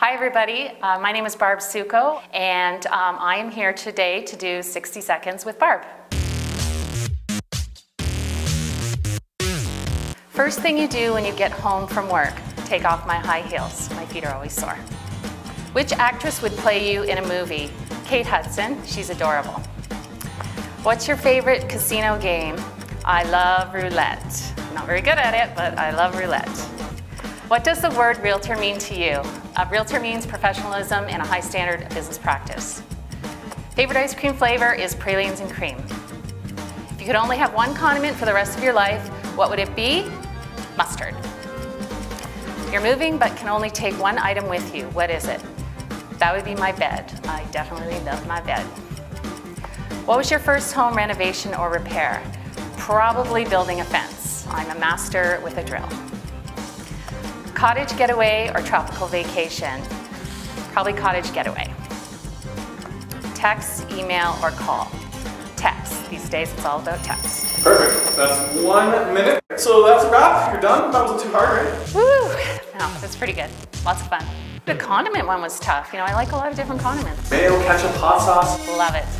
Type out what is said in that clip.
Hi everybody, my name is Barb Sukkau, and I am here today to do 60 Seconds with Barb. First thing you do when you get home from work, take off my high heels. My feet are always sore. Which actress would play you in a movie? Kate Hudson, she's adorable. What's your favorite casino game? I love roulette. I'm not very good at it, but I love roulette. What does the word realtor mean to you? Realtor means professionalism and a high standard of business practice. Favorite ice cream flavor is pralines and cream. If you could only have one condiment for the rest of your life, what would it be? Mustard. You're moving but can only take one item with you. What is it? That would be my bed. I definitely love my bed. What was your first home renovation or repair? Probably building a fence. I'm a master with a drill. Cottage getaway or tropical vacation? Probably cottage getaway. Text, email, or call? Text. These days it's all about text. Perfect. That's 1 minute. So that's a wrap. You're done. That wasn't too hard, right? Woo! No, that's pretty good. Lots of fun. The condiment one was tough. You know, I like a lot of different condiments. Mayo, ketchup, hot sauce. Love it.